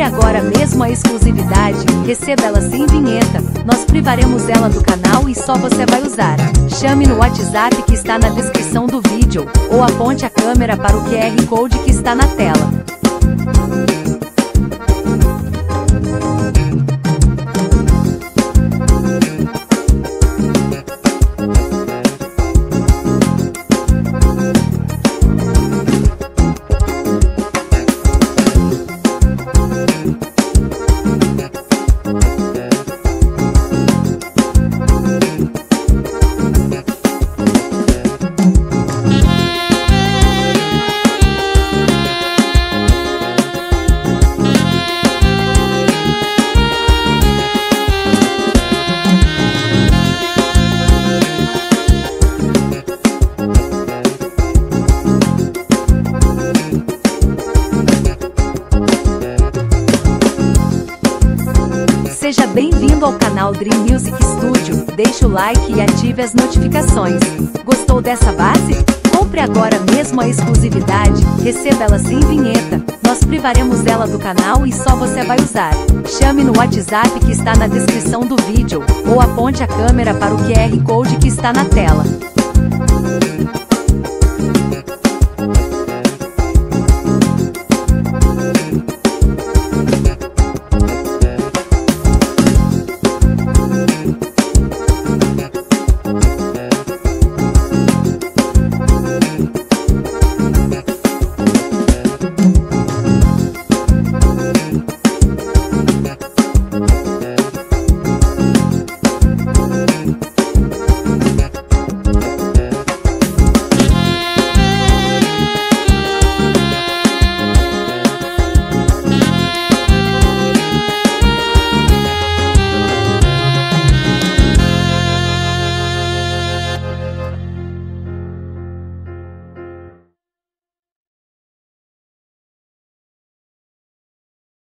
Compre agora mesmo a exclusividade, receba ela sem vinheta, nós privaremos ela do canal e só você vai usar. Chame no WhatsApp que está na descrição do vídeo, ou aponte a câmera para o QR Code que está na tela. Seja bem-vindo ao canal Dream Music Studio, deixe o like e ative as notificações. Gostou dessa base? Compre agora mesmo a exclusividade, receba ela sem vinheta, nós privaremos ela do canal e só você vai usar. Chame no WhatsApp que está na descrição do vídeo, ou aponte a câmera para o QR Code que está na tela.